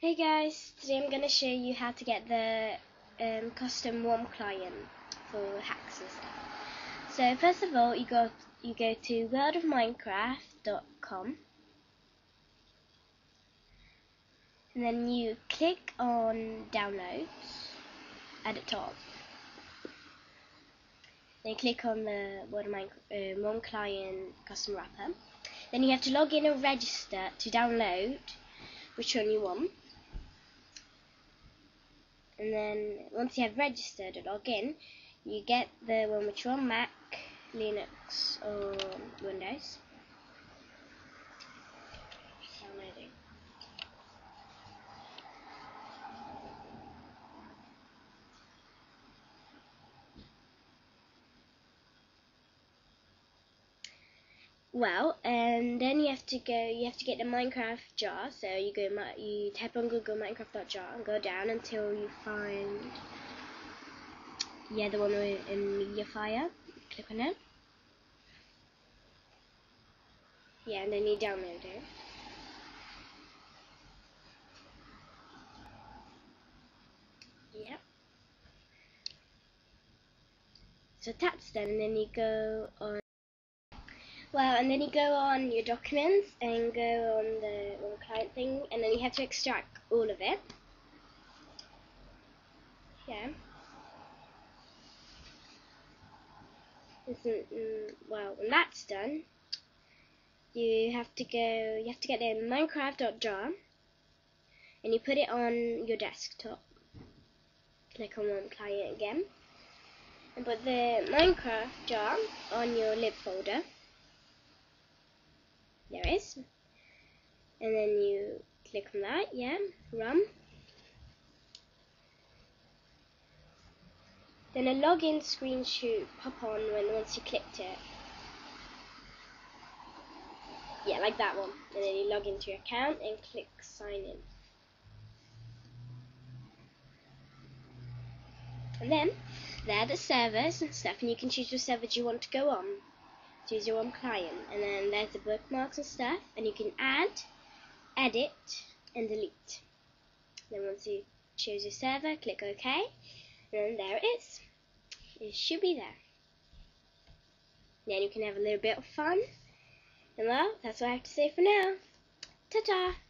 Hey guys, today I'm going to show you how to get the custom WoM client for hacks and stuff. So first of all, you go to worldofminecraft.com and then you click on downloads at the top. Then you click on the WoM client custom wrapper. Then you have to log in and register to download which one you want. And then once you have registered and log in, you get the one which you want, Mac, Linux or Windows. Downloading. Well, and then you have to get the Minecraft jar, so you type on Google minecraft.jar and go down until you find the one in Mediafire. Click on it. Yeah, and then you download it. Yep. So that's done, and then you go on. Well, and then you go on your documents and go on the client thing, and then you have to extract all of it. Yeah. Well, when that's done, you have to get the minecraft.jar, and you put it on your desktop. Click on WoM client again, and put the Minecraft jar on your lib folder. There it is, and then you click on that, run. Then a login screen should pop on once you clicked it. Yeah, like that one. And then you log into your account and click sign in. And then there are the servers and stuff, and you can choose which server you want to go on. Choose your WoM client, and then there's the bookmarks and stuff, and you can add, edit and delete. Then once you choose your server, click OK, and then there it is. It should be there. Then you can have a little bit of fun. And well, that's all I have to say for now. Ta-ta!